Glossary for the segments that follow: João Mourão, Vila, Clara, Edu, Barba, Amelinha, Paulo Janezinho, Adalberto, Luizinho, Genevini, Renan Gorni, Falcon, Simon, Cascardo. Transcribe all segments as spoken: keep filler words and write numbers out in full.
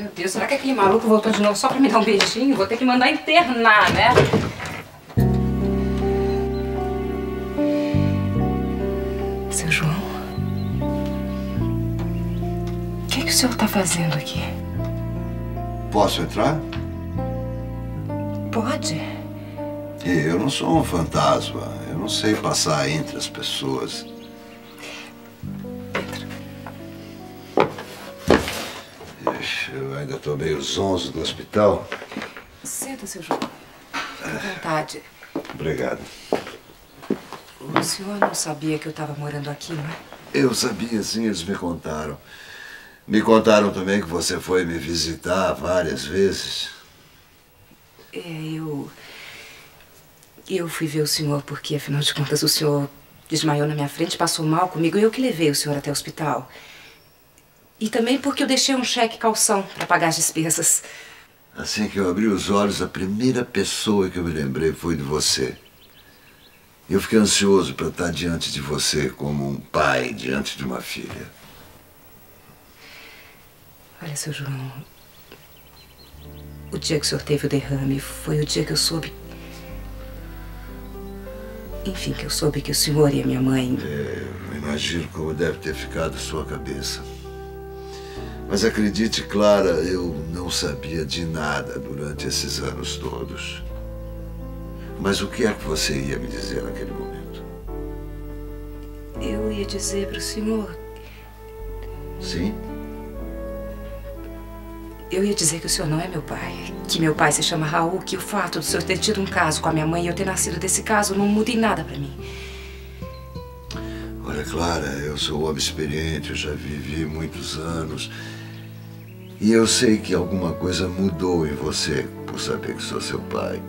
Meu Deus, será que aquele maluco voltou de novo só pra me dar um beijinho? Vou ter que mandar internar, né? Seu João, o que é que o senhor tá fazendo aqui? Posso entrar? Pode. Eu não sou um fantasma. Eu não sei passar entre as pessoas. Eu ainda tô meio zonzo do hospital. Senta, seu João. Fique à vontade. Obrigado. O senhor não sabia que eu estava morando aqui, não é? Eu sabia, sim. Eles me contaram. Me contaram também que você foi me visitar várias vezes. É, eu... Eu fui ver o senhor porque, afinal de contas, o senhor desmaiou na minha frente, passou mal comigo e eu que levei o senhor até o hospital. E também porque eu deixei um cheque calção para pagar as despesas. Assim que eu abri os olhos, a primeira pessoa que eu me lembrei foi de você. Eu fiquei ansioso para estar diante de você como um pai diante de uma filha. Olha, seu João, o dia que o senhor teve o derrame foi o dia que eu soube... Enfim, que eu soube que o senhor e a minha mãe... É, eu imagino como deve ter ficado a sua cabeça. Mas acredite, Clara, eu não sabia de nada durante esses anos todos. Mas o que é que você ia me dizer naquele momento? Eu ia dizer para o senhor... Sim? Eu ia dizer que o senhor não é meu pai, que meu pai se chama Raul, que o fato do senhor ter tido um caso com a minha mãe e eu ter nascido desse caso não muda em nada para mim. Olha, Clara, eu sou um homem experiente, eu já vivi muitos anos. E eu sei que alguma coisa mudou em você por saber que sou seu pai.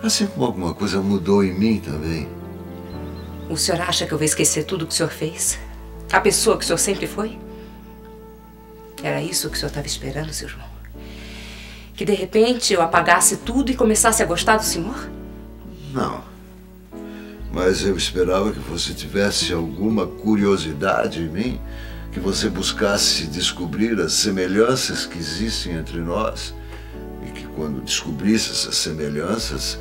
Assim como alguma coisa mudou em mim também. O senhor acha que eu vou esquecer tudo o que o senhor fez? A pessoa que o senhor sempre foi? Era isso que o senhor estava esperando, seu João? Que de repente eu apagasse tudo e começasse a gostar do senhor? Não. Mas eu esperava que você tivesse alguma curiosidade em mim, que você buscasse descobrir as semelhanças que existem entre nós e que quando descobrisse essas semelhanças,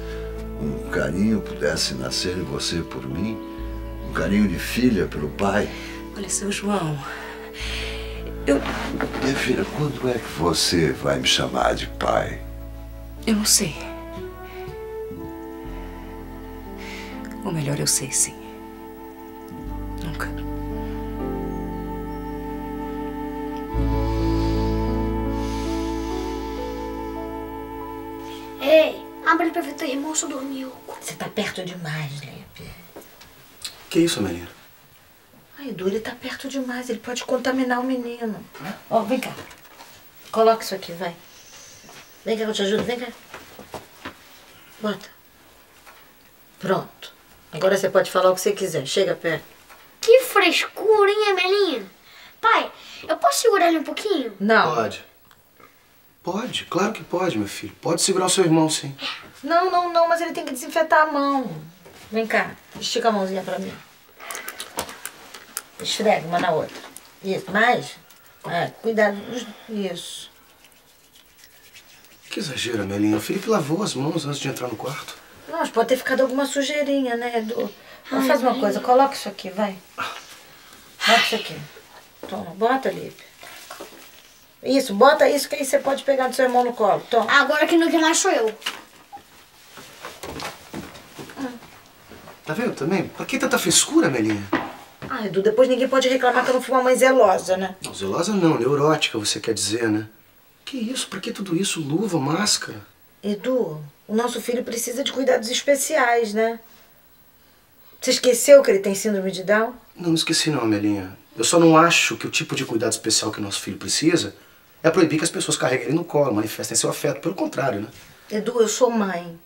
um carinho pudesse nascer em você por mim, um carinho de filha pelo pai. Olha, seu João, eu... Minha filha, quando é que você vai me chamar de pai? Eu não sei. Ou melhor, eu sei, sim. Nunca. Ei, abre pra ver teu irmão, só dormiu. Você tá perto demais, Lipe. Que isso, Marina? Ai, Edu, ele tá perto demais. Ele pode contaminar o menino. Ó, oh, vem cá. Coloca isso aqui, vai. Vem cá, eu te ajudo. Vem cá. Bota. Pronto. Agora você pode falar o que você quiser. Chega perto. Que frescura, hein, Emelinha? Pai, eu posso segurar ele um pouquinho? Não. Pode. Pode, claro que pode, meu filho. Pode segurar o seu irmão, sim. Não, não, não, mas ele tem que desinfetar a mão. Vem cá, estica a mãozinha pra mim. Esfrega uma na outra. Isso, mais. Ah, cuidado. Isso. Que exagero, Emelinha. O Felipe lavou as mãos antes de entrar no quarto. Nossa, pode ter ficado alguma sujeirinha, né, Edu? Ai, faz uma ai. coisa, coloca isso aqui, vai. Bota isso aqui. Toma, bota, Lipe. Isso, bota isso que aí você pode pegar do seu irmão no colo. Toma. Agora que não que não acho eu. Tá vendo também? Pra que tanta frescura, Melinha? Ah, Edu, depois ninguém pode reclamar que eu não fui uma mãe zelosa, né? Não, zelosa não, neurótica você quer dizer, né? Que isso? Pra que tudo isso? Luva, máscara? Edu... O nosso filho precisa de cuidados especiais, né? Você esqueceu que ele tem síndrome de Down? Não, não esqueci não, Melinha. Eu só não acho que o tipo de cuidado especial que o nosso filho precisa é proibir que as pessoas carreguem ele no colo, manifestem seu afeto. Pelo contrário, né? Edu, eu sou mãe.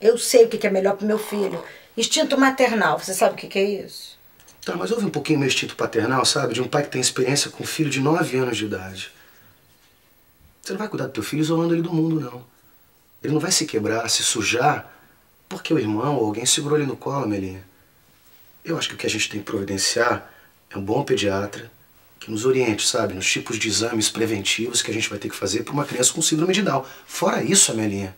Eu sei o que é melhor pro meu filho. Instinto maternal, você sabe o que é isso? Tá, mas ouve um pouquinho meu instinto paternal, sabe? De um pai que tem experiência com um filho de nove anos de idade. Você não vai cuidar do teu filho isolando ele do mundo, não. Ele não vai se quebrar, se sujar, porque o irmão ou alguém segurou ele no colo, Melinha. Eu acho que o que a gente tem que providenciar é um bom pediatra que nos oriente, sabe, nos tipos de exames preventivos que a gente vai ter que fazer para uma criança com síndrome de Down. Fora isso, Amelinha,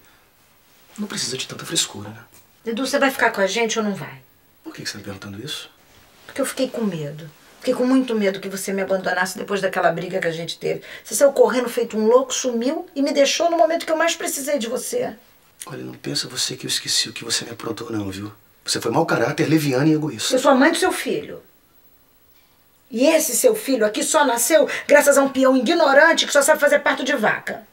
não precisa de tanta frescura, né? Edu, você vai ficar com a gente ou não vai? Por que você está me perguntando isso? Porque eu fiquei com medo. Fiquei com muito medo que você me abandonasse depois daquela briga que a gente teve. Você saiu correndo feito um louco, sumiu e me deixou no momento que eu mais precisei de você. Olha, não pensa você que eu esqueci o que você me aprontou não, viu? Você foi mau caráter, leviana e egoísta. Eu sou a mãe do seu filho. E esse seu filho aqui só nasceu graças a um peão ignorante que só sabe fazer parto de vaca.